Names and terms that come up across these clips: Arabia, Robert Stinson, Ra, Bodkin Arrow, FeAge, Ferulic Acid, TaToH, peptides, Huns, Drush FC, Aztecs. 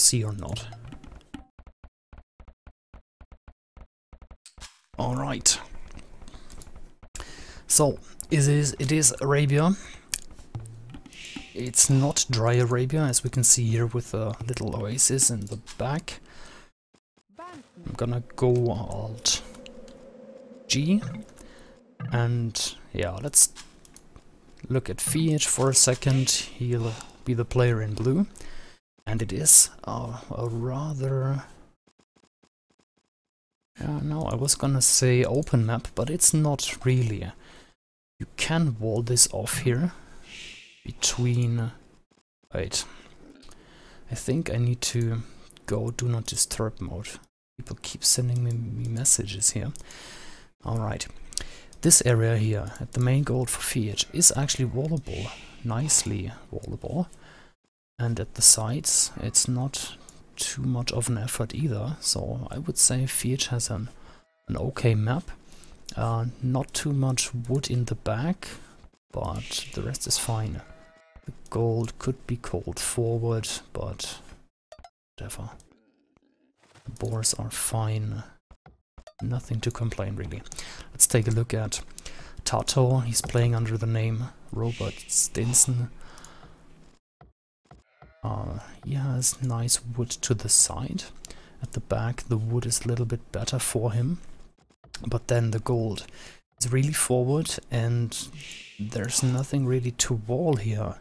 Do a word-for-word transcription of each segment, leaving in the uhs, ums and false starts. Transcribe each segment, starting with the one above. see or not. Alright. So, it is, it is Arabia. It's not dry Arabia, as we can see here with a little oasis in the back. I'm gonna go Alt G. And yeah, let's look at FeAge for a second. He'll be the player in blue. And it is a, a rather... Uh, no, I was gonna say open map, but it's not really. You can wall this off here. Between... Wait. I think I need to go do not disturb mode. People keep sending me, me messages here. Alright. This area here, at the main goal for FeAge, is actually wallable. Nicely wallable. And at the sides, it's not too much of an effort either, so I would say FeAge has an, an okay map. Uh, not too much wood in the back, but the rest is fine. The gold could be called forward, but whatever. The boars are fine. Nothing to complain really. Let's take a look at TaToH. He's playing under the name Robert Stinson. Uh, he has nice wood to the side. At the back the wood is a little bit better for him, but then the gold is really forward and there's nothing really to wall here.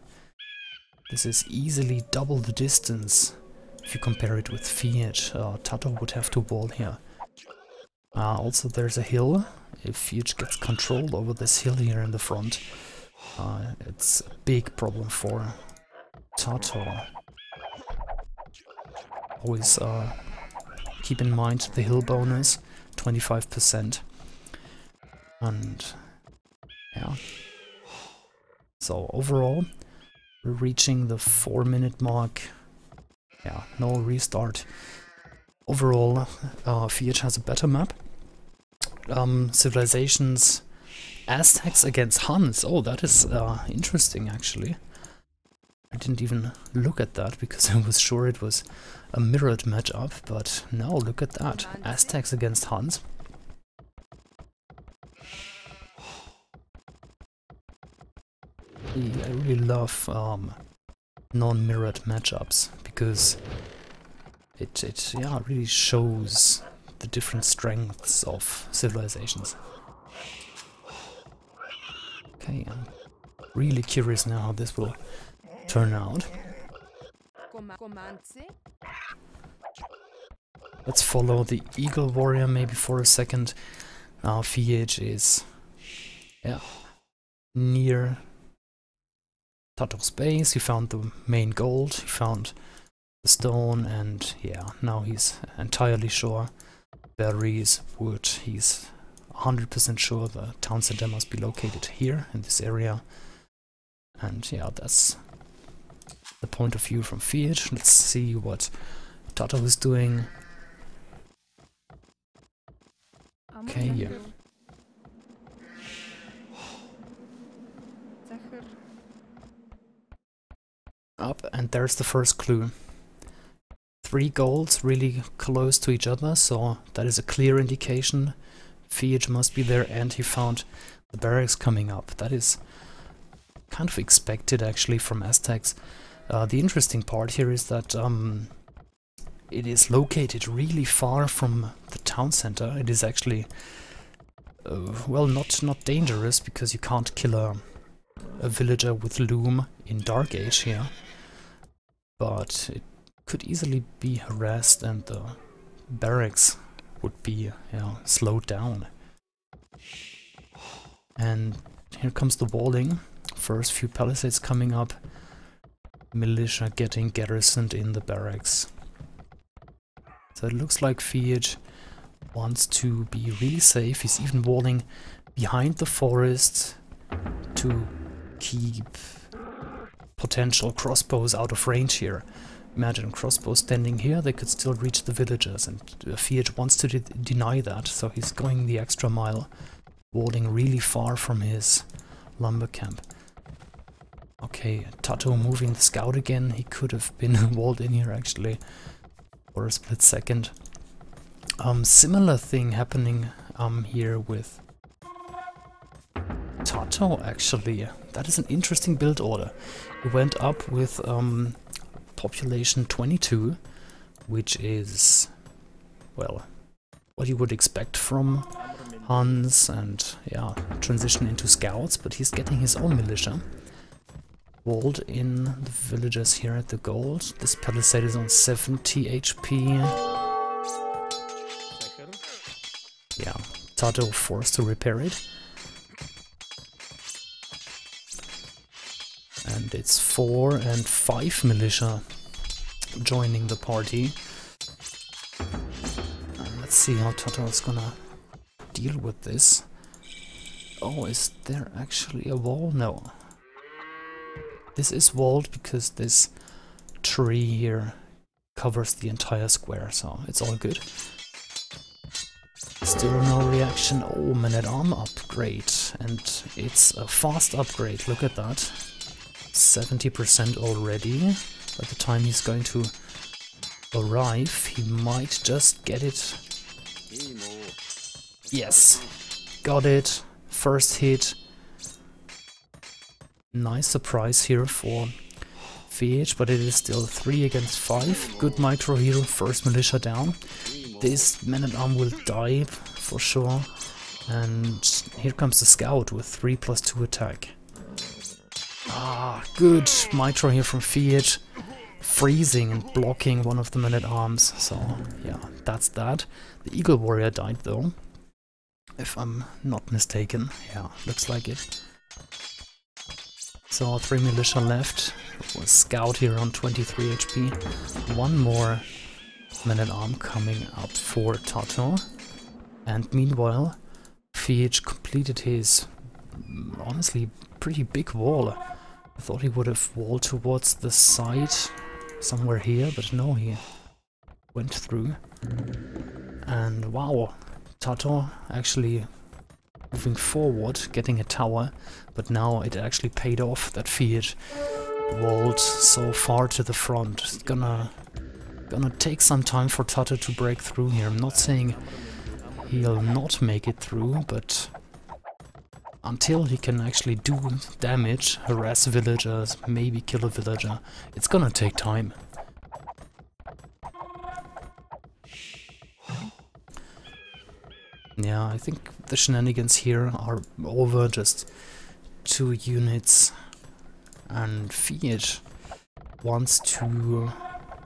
This is easily double the distance if you compare it with FeAge. Uh, TaToH would have to wall here. Uh, also there's a hill. If FeAge gets control over this hill here in the front, uh, it's a big problem for TaToH. Always uh, keep in mind the hill bonus, twenty-five percent. And yeah. So overall, we're reaching the four minute mark. Yeah, no restart. Overall, uh, FeAge has a better map. Um, civilizations, Aztecs against Huns. Oh, that is uh, interesting actually. I didn't even look at that because I was sure it was a mirrored matchup, but now look at that. Aztecs against Huns. I really love um, non-mirrored matchups because it, it yeah, really shows the different strengths of civilizations. Okay, I'm really curious now how this will turn out. Let's follow the Eagle Warrior maybe for a second. Now FeAge is yeah, near TaToH's base. He found the main gold, he found the stone, and yeah, now he's entirely sure. Berries, wood, he's one hundred percent sure the town center must be located here in this area. And yeah, that's the point of view from FeAge. Let's see what TaToH is doing. Okay, yeah. Up, and there's the first clue. Three golds really close to each other, so that is a clear indication. FeAge must be there, and he found the barracks coming up. That is kind of expected actually from Aztecs. Uh, the interesting part here is that um, it is located really far from the town center. It is actually, uh, well, not, not dangerous, because you can't kill a, a villager with loom in Dark Age here. But it could easily be harassed and the barracks would be yeah, slowed down. And here comes the walling. First few palisades coming up. Militia getting garrisoned in the barracks. So it looks like FeAge wants to be really safe. He's even walling behind the forest to keep potential crossbows out of range here. Imagine crossbows standing here, they could still reach the villagers, and FeAge wants to de deny that, so he's going the extra mile, walling really far from his lumber camp. Okay, TaToH moving the scout again. He could have been walled in here actually for a split second. Um, similar thing happening um, here with TaToH actually. That is an interesting build order. He went up with um, population twenty-two, which is, well, what you would expect from Huns and, yeah, transition into scouts, but he's getting his own militia. Walled in the villagers here at the gold. This palisade is on seventy H P. Yeah, TaToH forced to repair it. And it's four and five militia joining the party. And let's see how TaToH is gonna deal with this. Oh, is there actually a wall? No. This is walled because this tree here covers the entire square, so it's all good. Still no reaction. Oh, man-at-arm upgrade, and it's a fast upgrade, look at that. seventy percent already. By the time he's going to arrive, he might just get it. Yes, got it. First hit. Nice surprise here for FeAge, but it is still three against five. Good micro hero, first militia down. This man-at-arm will die for sure. And here comes the scout with three plus two attack. Ah, good micro here from FeAge, freezing and blocking one of the man-at-arms. So yeah, that's that. The eagle warrior died though, if I'm not mistaken. Yeah, looks like it. So three militia left. We'll scout here on twenty-three H P. One more man-at-arm coming up for TaToH. And meanwhile, FeAge completed his honestly pretty big wall. I thought he would have walled towards the side somewhere here, but no, he went through. And wow, TaToH actually moving forward, getting a tower, but now it actually paid off that FeAge walled so far to the front. It's gonna, gonna take some time for TaToH to break through here. I'm not saying he'll not make it through, but until he can actually do damage, harass villagers, maybe kill a villager, it's gonna take time. Yeah, I think the shenanigans here are over, just two units, and FeAge wants to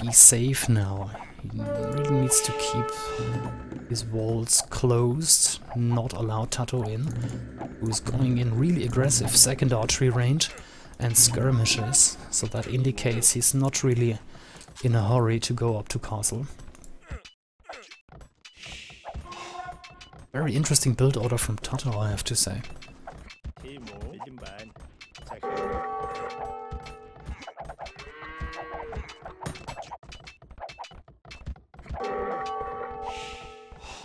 be safe now. He really needs to keep his walls closed, not allow TaToH in, who's going in really aggressive, second archery range and skirmishes, so that indicates he's not really in a hurry to go up to castle. Very interesting build order from TaToH, I have to say.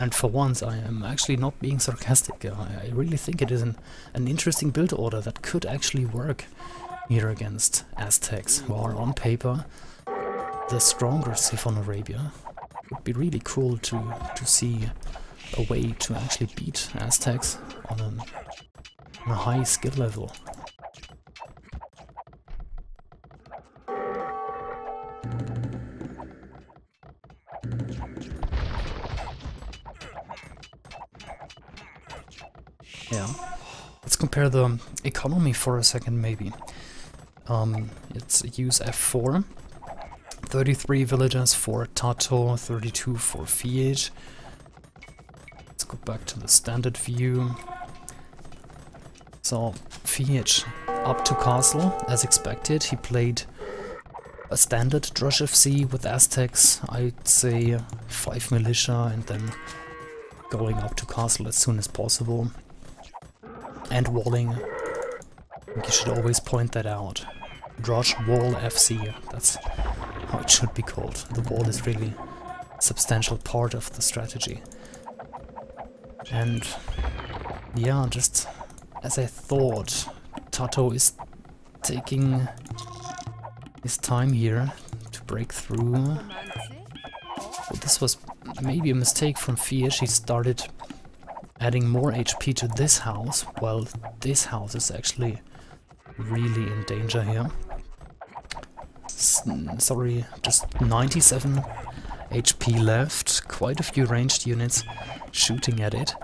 And for once I am actually not being sarcastic. I, I really think it is an, an interesting build order that could actually work here against Aztecs, who are on paper the stronger Siphon Arabia. It would be really cool to, to see a way to actually beat Aztecs on, an, on a high skill level. Yeah, let's compare the economy for a second maybe. Um, it's use F four, thirty-three villagers for TaToH, thirty-two for FeAge. Go back to the standard view. So FeAge up to castle as expected. He played a standard Drush F C with Aztecs, I'd say five militia and then going up to castle as soon as possible and walling. I think you should always point that out. Drush Wall F C, that's how it should be called. The wall is really a substantial part of the strategy. And yeah, just as I thought, TaToH is taking his time here to break through. Well, this was maybe a mistake from FeAge. He started adding more H P to this house, while this house is actually really in danger here. S sorry, just ninety-seven H P left, quite a few ranged units shooting at it.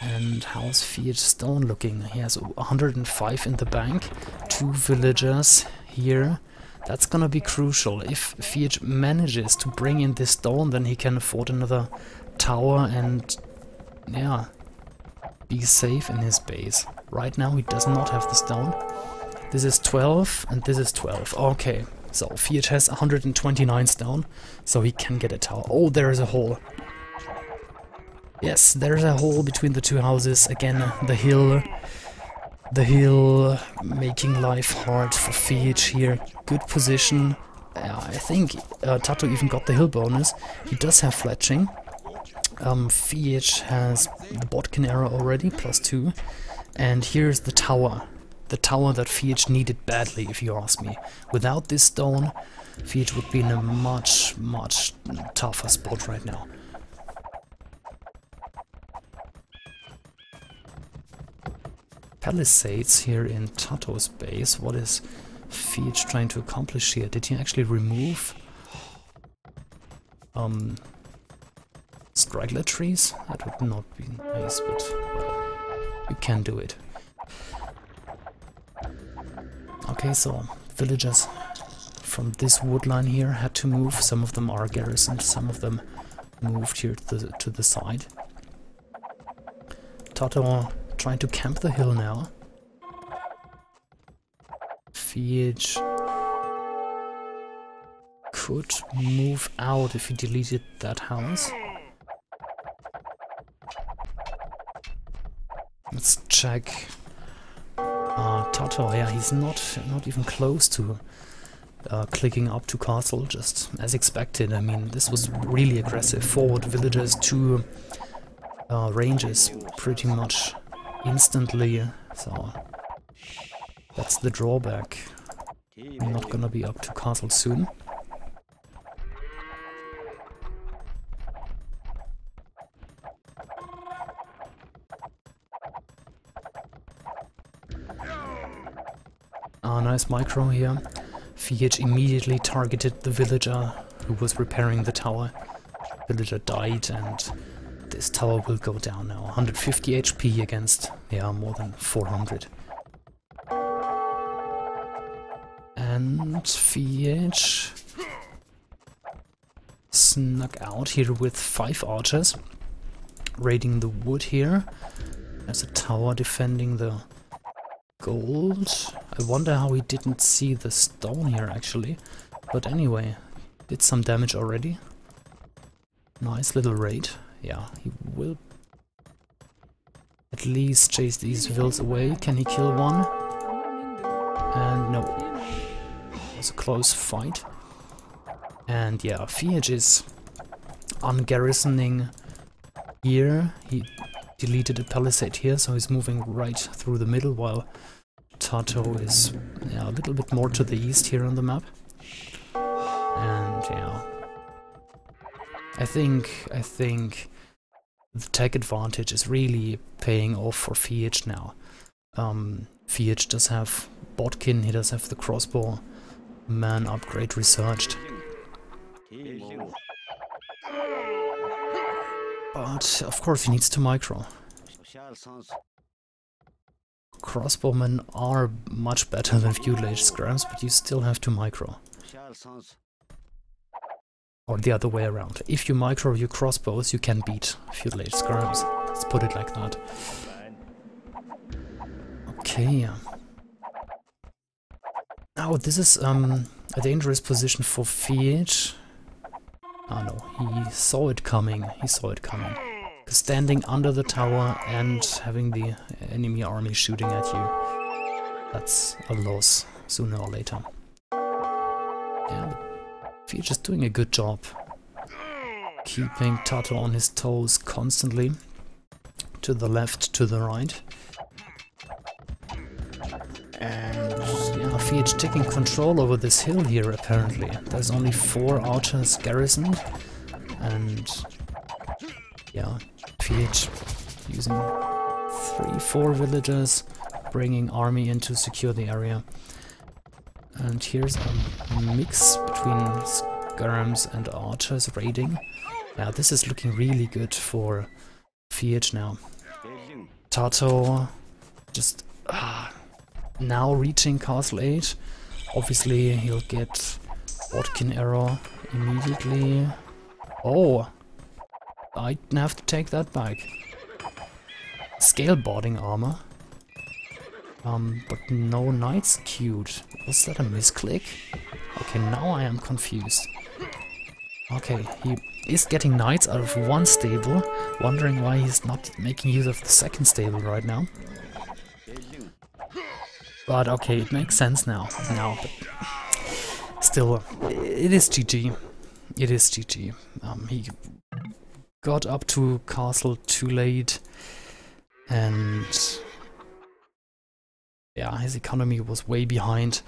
And how's FeAge Stone looking? He has one hundred five in the bank, two villagers here. That's gonna be crucial. If FeAge manages to bring in this stone, then he can afford another tower and, yeah, be safe in his base. Right now he does not have the stone. This is twelve and this is twelve. Okay, so FeAge has one hundred twenty-nine stone, so he can get a tower. Oh, there is a hole. Yes, there's a hole between the two houses. Again, the hill. The hill making life hard for FeAge here. Good position. Uh, I think uh, TaToH even got the hill bonus. He does have fletching. Um, FeAge has the Bodkin Arrow already, plus two. And here's the tower. The tower that FeAge needed badly, if you ask me. Without this stone, FeAge would be in a much, much tougher spot right now. Palisades here in TaToH's base. What is FeAge trying to accomplish here? Did he actually remove um, straggler trees? That would not be nice, but you can do it. Okay, so villagers from this woodline here had to move. Some of them are garrisoned, some of them moved here to the, to the side. TaToH trying to camp the hill now. FeAge could move out if he deleted that house. Let's check. Uh, TaToH, yeah, he's not not even close to uh, clicking up to castle, just as expected. I mean, this was really aggressive. Forward villagers to uh, ranges, pretty much instantly, so that's the drawback. I'm not gonna be up to castle soon. Ah, nice micro here. FeAge immediately targeted the villager who was repairing the tower. The villager died and this tower will go down now. one hundred fifty H P against, yeah, more than four hundred. And FeAge snuck out here with five archers, raiding the wood here. There's a tower defending the gold. I wonder how he didn't see the stone here, actually. But anyway, did some damage already. Nice little raid. Yeah, he will at least chase these vills away. Can he kill one? And no. It was a close fight. And yeah, FeAge is ungarrisoning here. He deleted a palisade here, so he's moving right through the middle, while TaToH is, yeah, a little bit more to the east here on the map. And yeah, I think I think the tech advantage is really paying off for FeAge now. Um, FeAge does have Bodkin, he does have the crossbow man upgrade researched. But of course he needs to micro. Crossbowmen are much better than feudal-age scrams, but you still have to micro. Or the other way around. If you micro your crossbows, you can beat feudal age scrams. Let's put it like that. Okay. Now, oh, this is um, a dangerous position for FeAge. Oh no, he saw it coming. He saw it coming. Standing under the tower and having the enemy army shooting at you. That's a loss sooner or later. Yeah, but FeAge is doing a good job keeping TaToH on his toes constantly, to the left, to the right. And yeah, FeAge taking control over this hill here apparently. There's only four archers garrisoned, and yeah, FeAge using three, four villagers, bringing army in to secure the area. And here's a mix between scarams and archers raiding. Now this is looking really good for FeAge now. TaToH just ah, now reaching Castle eight. Obviously he'll get Bodkin Arrow immediately. Oh! I have to take that back. Scaleboarding armor. Um, but no knights queued. Was that a misclick? Okay, now I am confused. Okay, he is getting knights out of one stable, wondering why he's not making use of the second stable right now. But okay, it makes sense now. Now, but still, it is G G. It is G G. Um, he got up to castle too late, and yeah, his economy was way behind.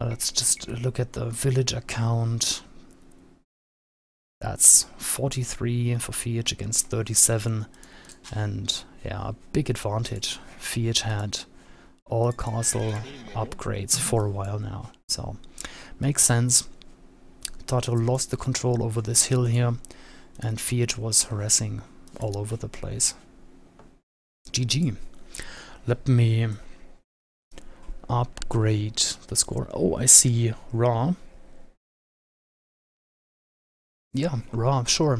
Uh, let's just look at the village account. That's forty-three for FeAge against thirty-seven. And yeah, a big advantage. FeAge had all castle upgrades for a while now. So, makes sense. TaToH lost the control over this hill here, and FeAge was harassing all over the place. G G. Let me upgrade the score. Oh, I see Ra. Yeah, Ra, sure.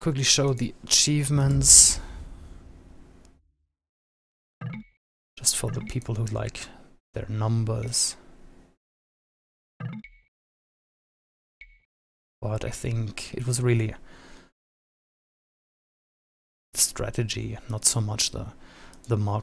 Quickly show the achievements. Just for the people who like their numbers. But I think it was really strategy, not so much the the mark.